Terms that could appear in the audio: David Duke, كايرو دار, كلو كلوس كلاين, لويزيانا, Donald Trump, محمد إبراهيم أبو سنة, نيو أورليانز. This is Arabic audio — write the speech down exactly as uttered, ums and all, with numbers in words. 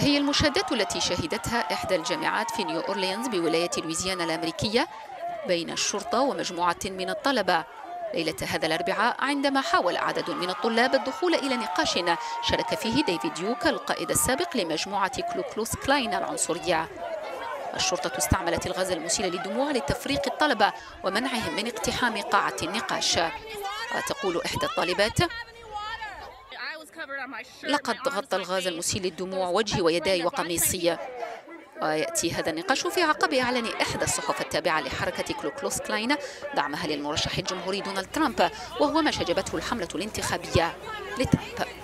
هي المشاهدات التي شهدتها إحدى الجامعات في نيو أورليانز بولاية لويزيانا الأمريكية بين الشرطة ومجموعة من الطلبة ليلة هذا الأربعاء، عندما حاول عدد من الطلاب الدخول إلى نقاش شارك فيه ديفيد ديوك القائد السابق لمجموعة كلو كلوس كلاين العنصرية. الشرطة استعملت الغاز المسيل للدموع لتفريق الطلبة ومنعهم من اقتحام قاعة النقاش. وتقول إحدى الطالبات: لقد غطى الغاز المسيل للدموع وجهي ويداي وقميصي. ويأتي هذا النقاش في عقب إعلان إحدى الصحف التابعة لحركة كلو كلوس كلاين دعمها للمرشح الجمهوري دونالد ترامب، وهو ما شجبته الحملة الانتخابية لترامب.